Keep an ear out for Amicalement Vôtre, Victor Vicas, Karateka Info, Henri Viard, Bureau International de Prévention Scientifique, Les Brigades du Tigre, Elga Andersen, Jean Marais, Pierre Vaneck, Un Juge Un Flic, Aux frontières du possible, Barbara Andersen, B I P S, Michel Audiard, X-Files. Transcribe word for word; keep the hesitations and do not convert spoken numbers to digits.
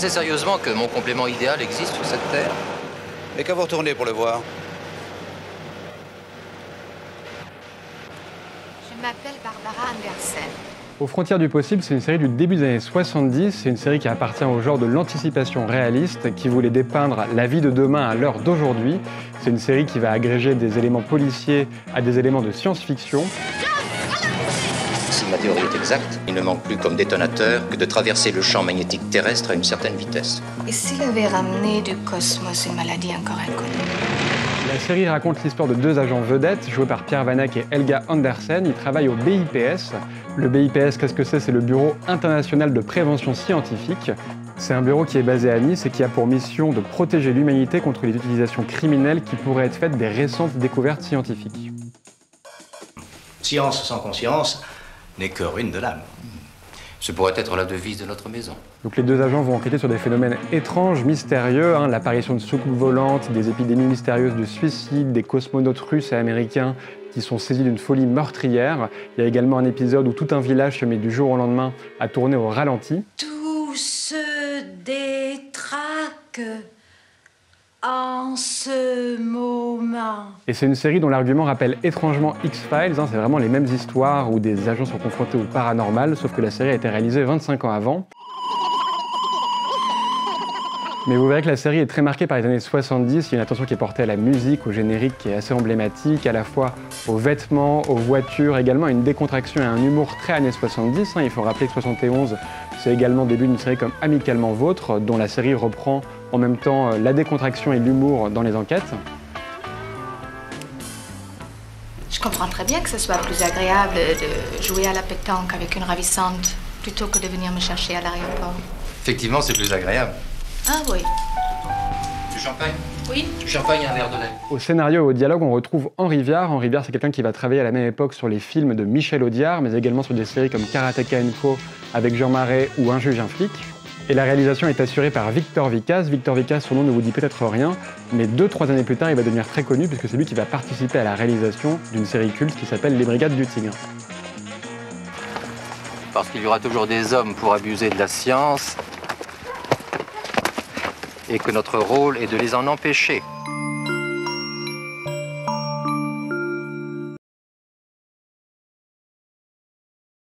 pensez sérieusement que mon complément idéal existe sur cette terre? Mais qu'à vous retourner pour le voir. Je m'appelle Barbara Andersen. Aux frontières du possible, c'est une série du début des années soixante-dix. C'est une série qui appartient au genre de l'anticipation réaliste, qui voulait dépeindre la vie de demain à l'heure d'aujourd'hui. C'est une série qui va agréger des éléments policiers à des éléments de science-fiction. Si ma théorie est exacte, il ne manque plus comme détonateur que de traverser le champ magnétique terrestre à une certaine vitesse. Et s'il avait ramené du cosmos une maladie encore inconnue? La série raconte l'histoire de deux agents vedettes, joués par Pierre Vaneck et Elga Andersen. Ils travaillent au B I P S. Le B I P S, qu'est-ce que c'est? C'est le Bureau International de Prévention Scientifique. C'est un bureau qui est basé à Nice et qui a pour mission de protéger l'humanité contre les utilisations criminelles qui pourraient être faites des récentes découvertes scientifiques. Science sans conscience n'est que ruine de l'âme. Ce pourrait être la devise de notre maison. Donc les deux agents vont enquêter sur des phénomènes étranges, mystérieux, hein, l'apparition de soucoupes volantes, des épidémies mystérieuses de suicide, des cosmonautes russes et américains qui sont saisis d'une folie meurtrière. Il y a également un épisode où tout un village se met du jour au lendemain à tourner au ralenti. Tout se détraque en ce moment. Et c'est une série dont l'argument rappelle étrangement X-Files, hein, c'est vraiment les mêmes histoires où des agents sont confrontés au paranormal, sauf que la série a été réalisée vingt-cinq ans avant. Mais vous verrez que la série est très marquée par les années soixante-dix, il y a une attention qui est portée à la musique, au générique qui est assez emblématique, à la fois aux vêtements, aux voitures, également une décontraction et un humour très années soixante-dix. Hein. Il faut rappeler que soixante et onze, c'est également le début d'une série comme Amicalement Vôtre, dont la série reprend en même temps la décontraction et l'humour dans les enquêtes. Je comprends très bien que ce soit plus agréable de jouer à la pétanque avec une ravissante plutôt que de venir me chercher à l'aéroport. Effectivement, c'est plus agréable. Ah oui. Du champagne? Oui. Du champagne et un verre de lait. Au scénario et au dialogue, on retrouve Henri Viard. Henri Viard, c'est quelqu'un qui va travailler à la même époque sur les films de Michel Audiard, mais également sur des séries comme Karateka Info avec Jean Marais ou Un Juge Un Flic. Et la réalisation est assurée par Victor Vicas. Victor Vicas, son nom ne vous dit peut-être rien, mais deux, trois années plus tard, il va devenir très connu puisque c'est lui qui va participer à la réalisation d'une série culte qui s'appelle Les Brigades du Tigre. Parce qu'il y aura toujours des hommes pour abuser de la science, et que notre rôle est de les en empêcher.